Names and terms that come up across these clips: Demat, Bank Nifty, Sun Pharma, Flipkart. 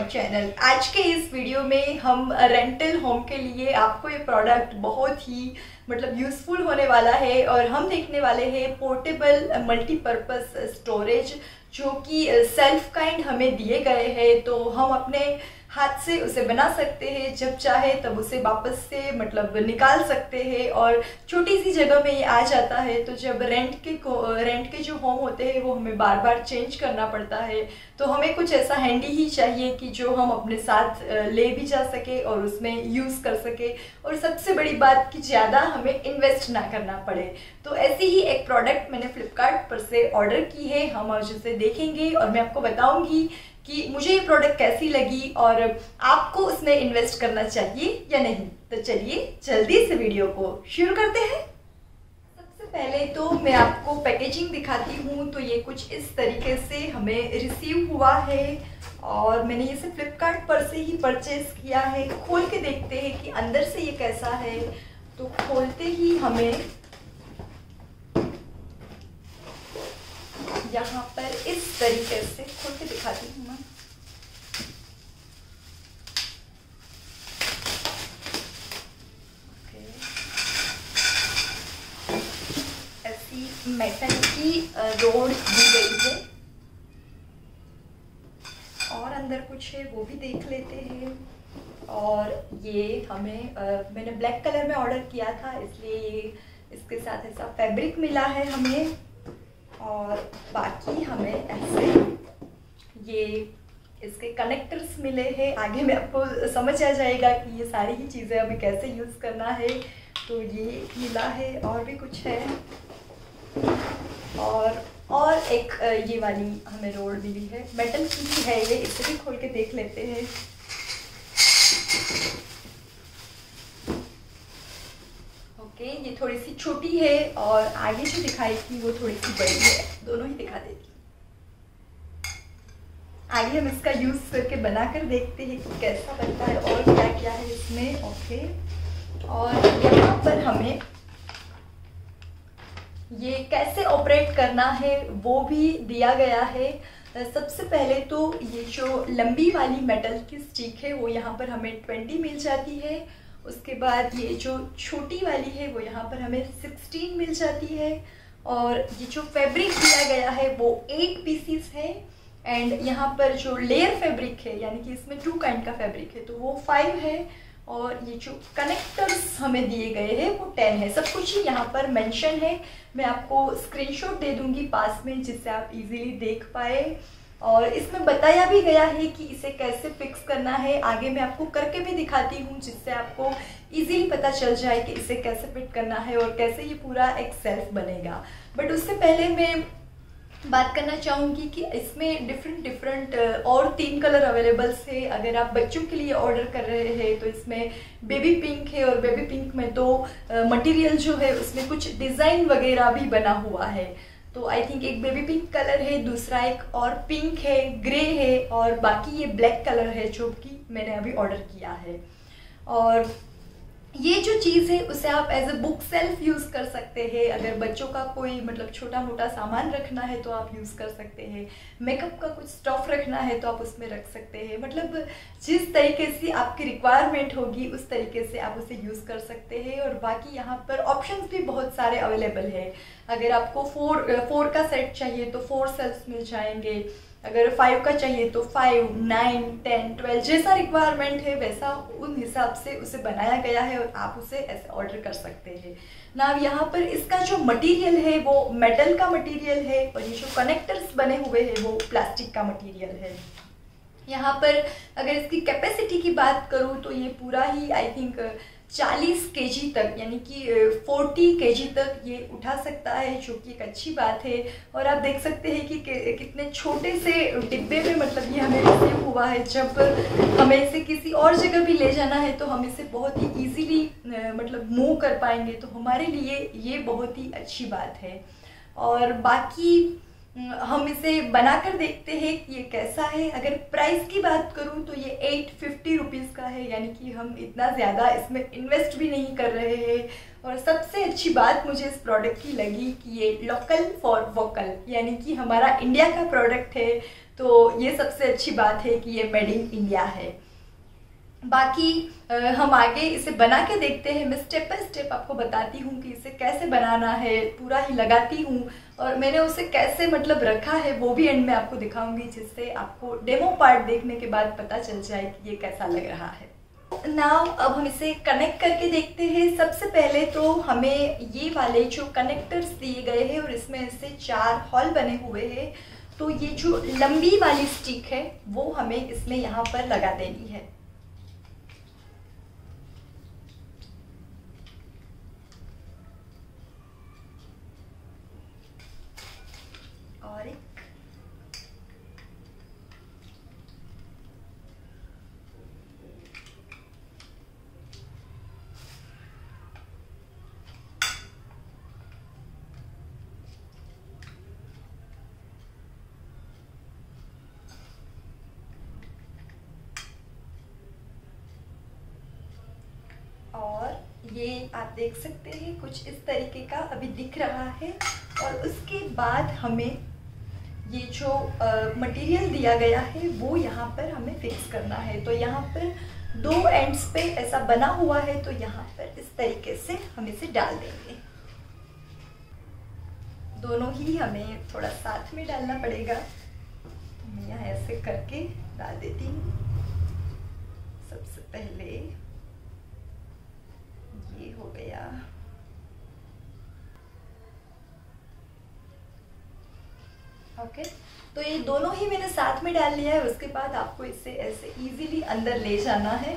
My channel. आज के इस वीडियो में हम रेंटल होम के लिए आपको ये प्रोडक्ट बहुत ही यूज़फुल होने वाला है और हम देखने वाले हैं पोर्टेबल मल्टीपर्पस स्टोरेज जो कि सेल्फ काइंड हमें दिए गए हैं, तो हम अपने हाथ से उसे बना सकते हैं, जब चाहे तब उसे वापस से निकाल सकते हैं और छोटी सी जगह में ये आ जाता है। तो जब रेंट के जो होम होते हैं वो हमें बार बार चेंज करना पड़ता है, तो हमें कुछ ऐसा हैंडी ही चाहिए कि जो हम अपने साथ ले भी जा सके और उसमें यूज़ कर सके, और सबसे बड़ी बात कि ज़्यादा हमें इन्वेस्ट ना करना पड़े। तो ऐसी ही एक प्रोडक्ट मैंने फ्लिपकार्ट पर से ऑर्डर की है, हम आज उसे देखेंगे और मैं आपको बताऊँगी कि मुझे ये प्रोडक्ट कैसी लगी और आपको उसमें इन्वेस्ट करना चाहिए या नहीं। तो चलिए जल्दी से वीडियो को शुरू करते हैं। सबसे पहले तो मैं आपको पैकेजिंग दिखाती हूँ। तो ये कुछ इस तरीके से हमें रिसीव हुआ है और मैंने ये सिर्फ फ्लिपकार्ट पर से ही परचेज़ किया है। खोल के देखते हैं कि अंदर से ये कैसा है। तो खोलते ही हमें यहाँ पर इस तरीके से, खोल के दिखाती हूँ मैं, ऐसी मेटल की रोड दी गई है और अंदर कुछ है वो भी देख लेते हैं। और ये हमें मैंने ब्लैक कलर में ऑर्डर किया था इसलिए ये इसके साथ ऐसा फैब्रिक मिला है हमें, और बाकी हमें ऐसे ये इसके कनेक्टर्स मिले हैं। आगे में आपको समझ आ जाएगा कि ये सारी ही चीज़ें हमें कैसे यूज़ करना है। तो ये मिला है और भी कुछ है और एक ये वाली हमें रोड मिली है, मेटल की भी है ये, इसे भी खोल के देख लेते हैं। ये थोड़ी सी छोटी है और आगे जो दिखाई थी वो थोड़ी सी बड़ी है, दोनों ही दिखा देती। आगे हम इसका यूज करके बनाकर देखते हैं कि कैसा बनता है और क्या क्या है इसमें। ओके, और यहाँ पर हमें ये कैसे ऑपरेट करना है वो भी दिया गया है। सबसे पहले तो ये जो लंबी वाली मेटल की स्टिक है वो यहाँ पर हमें 20 मिल जाती है। उसके बाद ये जो छोटी वाली है वो यहाँ पर हमें 16 मिल जाती है। और ये जो फैब्रिक दिया गया है वो 8 पीसीस है। एंड यहाँ पर जो लेयर फैब्रिक है, यानी कि इसमें 2 काइंड का फैब्रिक है, तो वो 5 है। और ये जो कनेक्टर्स हमें दिए गए हैं वो 10 है। सब कुछ ही यहाँ पर मेंशन है, मैं आपको स्क्रीनशॉट दे दूँगी पास में जिससे आप इजीली देख पाए। और इसमें बताया भी गया है कि इसे कैसे फिक्स करना है। आगे मैं आपको करके भी दिखाती हूँ जिससे आपको इजीली पता चल जाए कि इसे कैसे फिट करना है और कैसे ये पूरा एक सेल्फ बनेगा। बट उससे पहले मैं बात करना चाहूँगी कि इसमें डिफरेंट और 3 कलर अवेलेबल्स है। अगर आप बच्चों के लिए ऑर्डर कर रहे हैं तो इसमें बेबी पिंक है, और बेबी पिंक में तो मटेरियल जो है उसमें कुछ डिज़ाइन वगैरह भी बना हुआ है। तो आई थिंक एक बेबी पिंक कलर है, दूसरा एक और पिंक है, ग्रे है, और बाकी ये ब्लैक कलर है जो कि मैंने अभी ऑर्डर किया है। और ये जो चीज़ है उसे आप as a bookshelf use कर सकते हैं। अगर बच्चों का कोई छोटा मोटा सामान रखना है तो आप यूज़ कर सकते हैं, मेकअप का कुछ स्टफ रखना है तो आप उसमें रख सकते हैं। जिस तरीके से आपकी रिक्वायरमेंट होगी उस तरीके से आप उसे यूज़ कर सकते हैं। और बाकी यहाँ पर ऑप्शंस भी बहुत सारे अवेलेबल है। अगर आपको 4 का सेट चाहिए तो 4 सेल्स मिल जाएंगे, अगर 5 का चाहिए तो 5, 9, 10, 12 जैसा रिक्वायरमेंट है वैसा उन हिसाब से उसे बनाया गया है और आप उसे ऐसे ऑर्डर कर सकते हैं ना। यहाँ पर इसका जो मटेरियल है वो मेटल का मटेरियल है और ये जो कनेक्टर्स बने हुए हैं वो प्लास्टिक का मटेरियल है। यहाँ पर अगर इसकी कैपेसिटी की बात करूँ तो ये पूरा ही आई थिंक 40 kg तक, यानी कि 40 kg तक ये उठा सकता है, जो कि एक अच्छी बात है। और आप देख सकते हैं कि कितने छोटे से डिब्बे में ये हमें रिसीव हुआ है। जब हमें इसे किसी और जगह भी ले जाना है तो हम इसे बहुत ही इजीली मूव कर पाएंगे, तो हमारे लिए ये बहुत ही अच्छी बात है। और बाकी हम इसे बनाकर देखते हैं कि ये कैसा है। अगर प्राइस की बात करूं तो ये 850 रुपीज़ का है, यानी कि हम इतना ज़्यादा इसमें इन्वेस्ट भी नहीं कर रहे हैं। और सबसे अच्छी बात मुझे इस प्रोडक्ट की लगी कि ये लोकल फॉर वोकल, यानी कि हमारा इंडिया का प्रोडक्ट है तो ये सबसे अच्छी बात है कि ये मेड इन इंडिया है। बाकी हम आगे इसे बना के देखते हैं। मैं स्टेप बाय स्टेप आपको बताती हूँ कि इसे कैसे बनाना है, पूरा ही लगाती हूँ और मैंने उसे कैसे मतलब रखा है वो भी एंड में आपको दिखाऊंगी, जिससे आपको डेमो पार्ट देखने के बाद पता चल जाए कि ये कैसा लग रहा है। नाउ अब हम इसे कनेक्ट करके देखते हैं। सबसे पहले तो हमें ये वाले जो कनेक्टर्स दिए गए हैं और इसमें ऐसे चार हॉल बने हुए हैं, तो ये जो लंबी वाली स्टिक है वो हमें इसमें यहाँ पर लगा देनी है। ये आप देख सकते हैं कुछ इस तरीके का अभी दिख रहा है। और उसके बाद हमें ये जो मटेरियल दिया गया है वो यहाँ पर हमें फिक्स करना है। तो यहाँ पर दो एंड्स पे ऐसा बना हुआ है, तो यहाँ पर इस तरीके से हम इसे डाल देंगे। दोनों ही हमें थोड़ा साथ में डालना पड़ेगा। तो मैं यहाँ ऐसे करके डाल देती हूँ। सबसे पहले ये हो गया, ओके। तो ये दोनों ही मैंने साथ में डाल लिया है। उसके बाद आपको इसे ऐसे इजीली अंदर ले जाना है,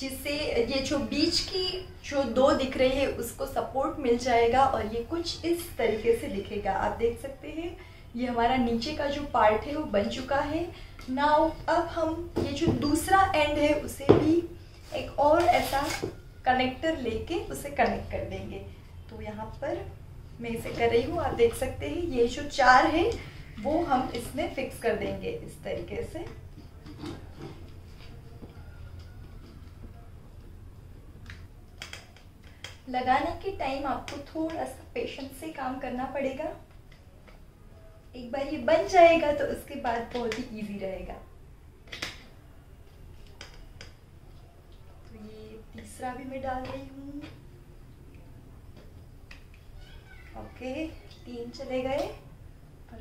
जिससे ये जो बीच की जो दो दिख रही है उसको सपोर्ट मिल जाएगा और ये कुछ इस तरीके से दिखेगा। आप देख सकते हैं ये हमारा नीचे का जो पार्ट है वो बन चुका है। नाउ अब हम ये जो दूसरा एंड है उसे भी एक और ऐसा कनेक्टर लेके उसे कनेक्ट कर देंगे। तो यहाँ पर मैं इसे कर रही हूँ, आप देख सकते हैं ये जो चार है वो हम इसमें फिक्स कर देंगे इस तरीके से। लगाने के टाइम आपको थोड़ा सा पेशेंस से काम करना पड़ेगा। एक बार ये बन जाएगा तो उसके बाद बहुत ही इजी रहेगा। तीसरा भी मैं डाल रही हूँ, ओके। तीन चले गए,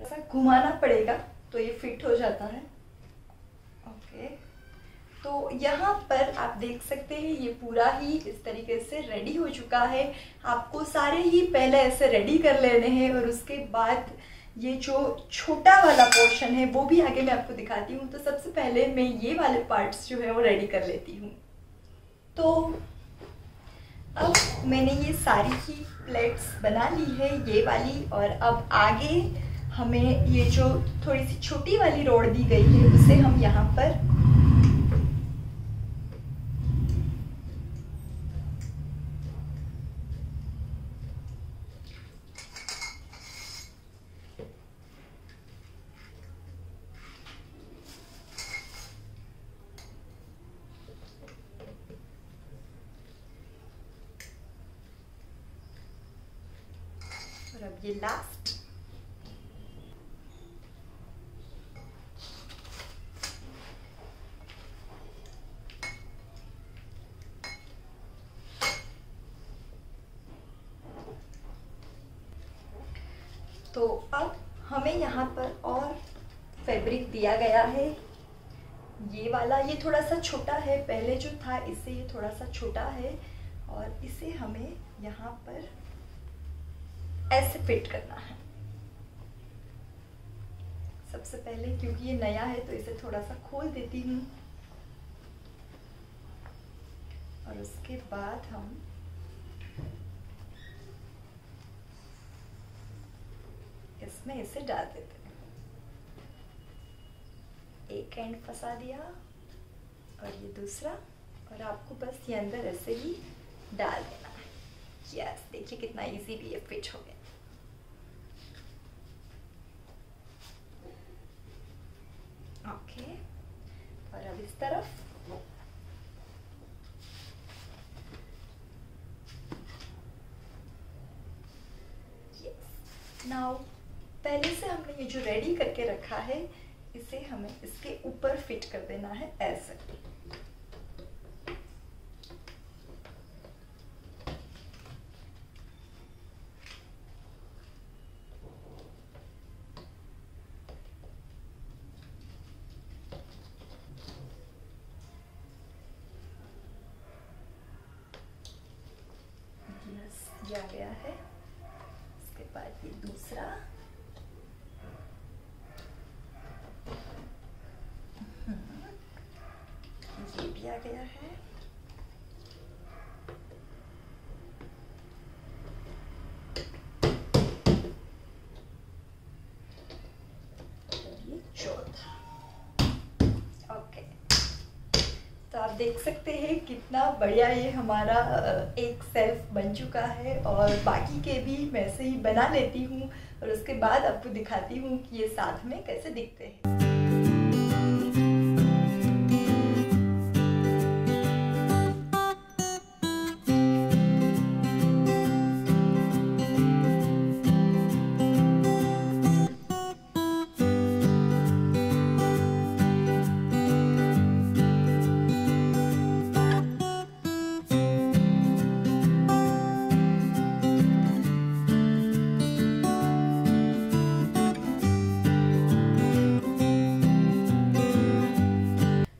ऐसा घुमाना पड़ेगा तो ये फिट हो जाता है, ओके। तो यहाँ पर आप देख सकते हैं ये पूरा ही इस तरीके से रेडी हो चुका है। आपको सारे ही पहले ऐसे रेडी कर लेने हैं और उसके बाद ये जो छोटा वाला पोर्शन है वो भी आगे मैं आपको दिखाती हूँ। तो सबसे पहले मैं ये वाले पार्ट्स जो है वो रेडी कर लेती हूँ। तो अब मैंने ये सारी ही प्लेट्स बना ली है, ये वाली। और अब आगे हमें ये जो थोड़ी सी छोटी वाली रोड दी गई है उसे हम यहाँ पर ये लास्ट तो अब हमें यहाँ पर और फैब्रिक दिया गया है। ये वाला ये थोड़ा सा छोटा है, पहले जो था इससे ये थोड़ा सा छोटा है और इसे हमें यहाँ पर ऐसे फिट करना है। सबसे पहले क्योंकि ये नया है तो इसे थोड़ा सा खोल देती हूँ और उसके बाद हम इसमें इसे डाल देते हैं। एक एंड फंसा दिया और ये दूसरा, और आपको बस ये अंदर ऐसे ही डाल देना है। यस, देखिए कितना इजी भी ये फिट हो गया। ओके, और अब इस तरफ यस। नाउ पहले से हमने ये जो रेडी करके रखा है इसे हमें इसके ऊपर फिट कर देना है ऐसे। आ गया है। इसके बाद ये दूसरा ये भी आ गया है। ये चौथा। ओके, तो आप देख सकते हैं कितना बढ़िया ये हमारा एक सेल्फ बन चुका है। और बाकी के भी मैं ऐसे ही बना लेती हूँ और उसके बाद आपको दिखाती हूँ कि ये साथ में कैसे दिखते हैं।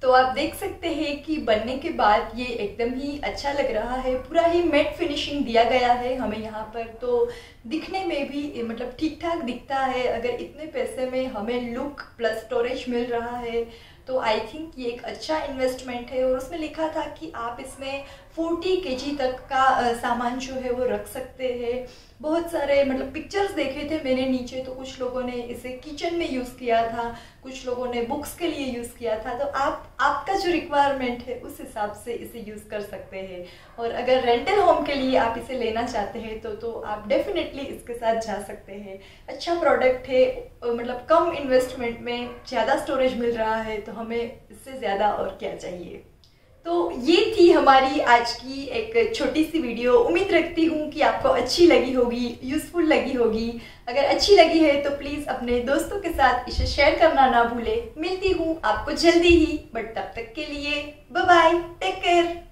तो आप देख सकते हैं कि बनने के बाद ये एकदम ही अच्छा लग रहा है। पूरा ही मैट फिनिशिंग दिया गया है हमें यहाँ पर, तो दिखने में भी मतलब ठीक ठाक दिखता है। अगर इतने पैसे में हमें लुक प्लस स्टोरेज मिल रहा है तो आई थिंक ये एक अच्छा इन्वेस्टमेंट है। और उसमें लिखा था कि आप इसमें 40 kg तक का सामान जो है वो रख सकते हैं। बहुत सारे मतलब पिक्चर्स देखे थे मैंने नीचे, तो कुछ लोगों ने इसे किचन में यूज़ किया था, कुछ लोगों ने बुक्स के लिए यूज़ किया था। तो आप आपका जो रिक्वायरमेंट है उस हिसाब से इसे यूज़ कर सकते हैं। और अगर रेंटल होम के लिए आप इसे लेना चाहते हैं तो आप डेफिनेटली इसके साथ जा सकते हैं। अच्छा प्रोडक्ट है, मतलब कम इन्वेस्टमेंट में ज़्यादा स्टोरेज मिल रहा है, तो हमें इससे ज़्यादा और क्या चाहिए। तो ये थी हमारी आज की एक छोटी सी वीडियो। उम्मीद रखती हूँ कि आपको अच्छी लगी होगी, यूज़फुल लगी होगी। अगर अच्छी लगी है तो प्लीज़ अपने दोस्तों के साथ इसे शेयर करना ना भूलें। मिलती हूँ आपको जल्दी ही, बट तब तक के लिए बाय बाय, टेक केयर।